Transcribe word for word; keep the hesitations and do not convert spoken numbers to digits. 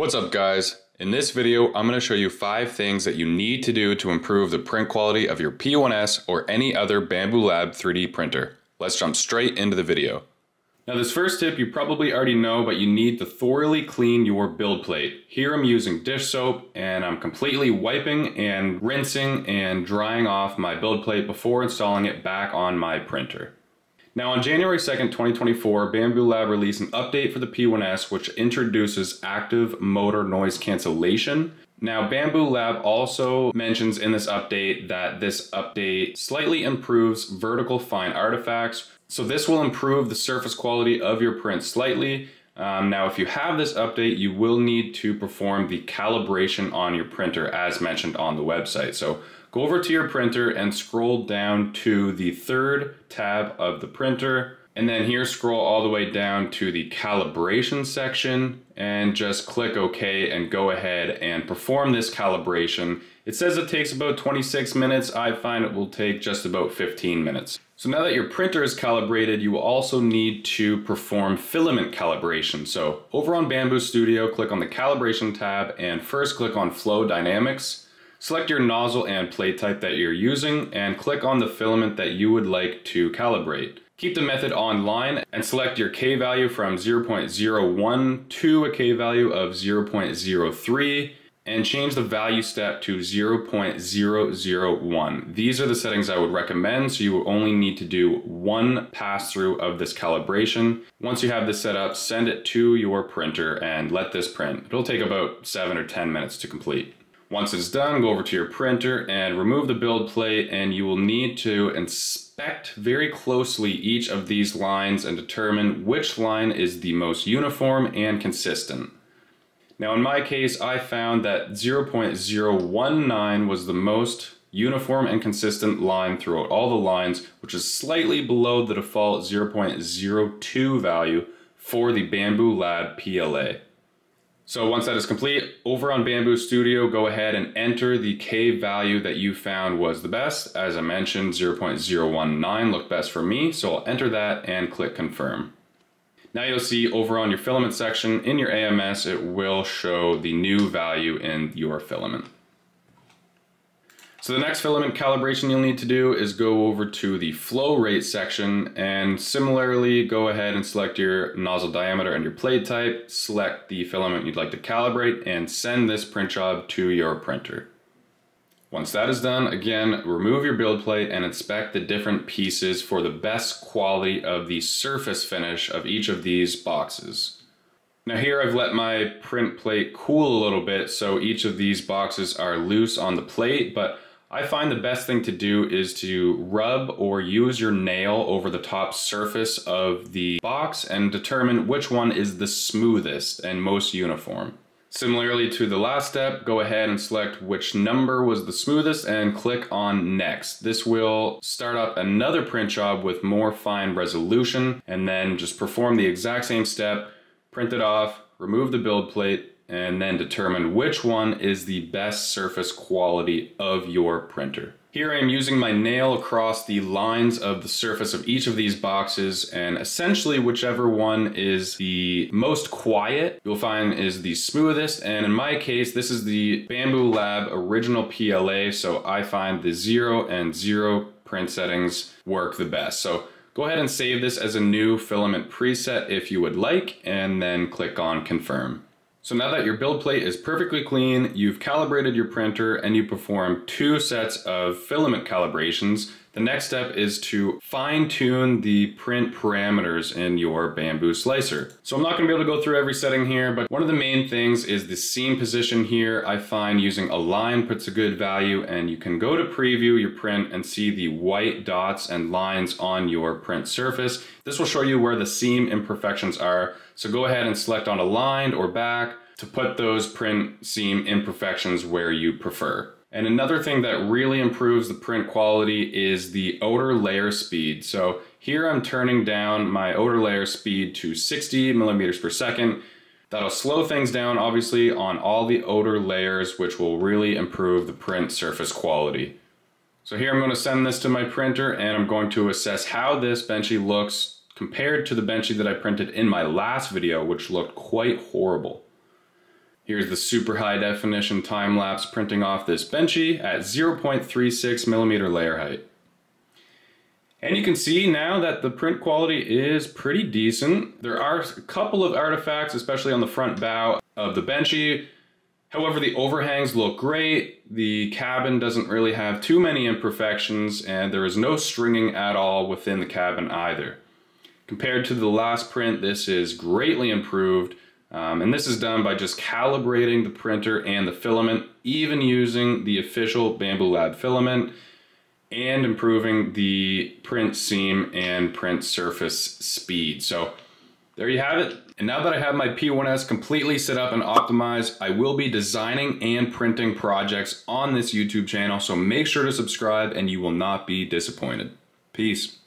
What's up, guys? In this video, I'm going to show you five things that you need to do to improve the print quality of your P one S or any other Bambu Lab three D printer. Let's jump straight into the video. Now, this first tip you probably already know, but you need to thoroughly clean your build plate. Here I'm using dish soap, and I'm completely wiping and rinsing and drying off my build plate before installing it back on my printer. Now, on January second, twenty twenty-four, Bambu Lab released an update for the P one S which introduces active motor noise cancellation. Now, Bambu Lab also mentions in this update that this update slightly improves vertical fine artifacts. So this will improve the surface quality of your print slightly. Um, now, if you have this update, you will need to perform the calibration on your printer as mentioned on the website. So go over to your printer and scroll down to the third tab of the printer. And then here, scroll all the way down to the calibration section and just click OK and go ahead and perform this calibration. It says it takes about twenty-six minutes. I find it will take just about fifteen minutes. So now that your printer is calibrated, you will also need to perform filament calibration. So over on Bambu Studio, click on the calibration tab and first click on Flow Dynamics. Select your nozzle and plate type that you're using and click on the filament that you would like to calibrate. Keep the method online and select your K value from zero point zero one to a K value of zero point zero three and change the value step to zero point zero zero one. These are the settings I would recommend, so you only need to do one pass through of this calibration. Once you have this set up, send it to your printer and let this print. It'll take about seven or ten minutes to complete. Once it's done, go over to your printer and remove the build plate, and you will need to inspect very closely each of these lines and determine which line is the most uniform and consistent. Now, in my case, I found that zero point zero one nine was the most uniform and consistent line throughout all the lines, which is slightly below the default zero point zero two value for the Bambu Lab P L A. So once that is complete, over on Bambu Studio, go ahead and enter the K value that you found was the best. As I mentioned, zero point zero one nine looked best for me, so I'll enter that and click confirm. Now you'll see over on your filament section in your A M S, it will show the new value in your filament. So the next filament calibration you'll need to do is go over to the flow rate section and similarly go ahead and select your nozzle diameter and your plate type, select the filament you'd like to calibrate and send this print job to your printer. Once that is done, again, remove your build plate and inspect the different pieces for the best quality of the surface finish of each of these boxes. Now here I've let my print plate cool a little bit, so each of these boxes are loose on the plate, but I find the best thing to do is to rub or use your nail over the top surface of the box and determine which one is the smoothest and most uniform. Similarly to the last step, go ahead and select which number was the smoothest and click on next. This will start up another print job with more fine resolution, and then just perform the exact same step, print it off, remove the build plate, and then determine which one is the best surface quality of your printer. Here I am using my nail across the lines of the surface of each of these boxes, and essentially whichever one is the most quiet, you'll find is the smoothest, and in my case, this is the Bambu Lab original P L A, so I find the zero and zero print settings work the best. So go ahead and save this as a new filament preset if you would like, and then click on confirm. So now that your build plate is perfectly clean, you've calibrated your printer, and you perform two sets of filament calibrations, the next step is to fine-tune the print parameters in your Bambu slicer. So I'm not going to be able to go through every setting here, but one of the main things is the seam position here. I find using align puts a good value, and you can go to preview your print and see the white dots and lines on your print surface. This will show you where the seam imperfections are, so go ahead and select on aligned or back to put those print seam imperfections where you prefer. And another thing that really improves the print quality is the odor layer speed. So here I'm turning down my odor layer speed to sixty millimeters per second. That'll slow things down, obviously, on all the odor layers, which will really improve the print surface quality. So here I'm going to send this to my printer, and I'm going to assess how this Benchy looks compared to the Benchy that I printed in my last video, which looked quite horrible. Here's the super high definition time-lapse printing off this Benchy at zero point three six millimeter layer height. And you can see now that the print quality is pretty decent. There are a couple of artifacts, especially on the front bow of the Benchy. However, the overhangs look great. The cabin doesn't really have too many imperfections, and there is no stringing at all within the cabin either. Compared to the last print, this is greatly improved. Um, and this is done by just calibrating the printer and the filament, even using the official Bambu Lab filament, and improving the print seam and print surface speed. So there you have it. And now that I have my P one S completely set up and optimized, I will be designing and printing projects on this YouTube channel. So make sure to subscribe and you will not be disappointed. Peace.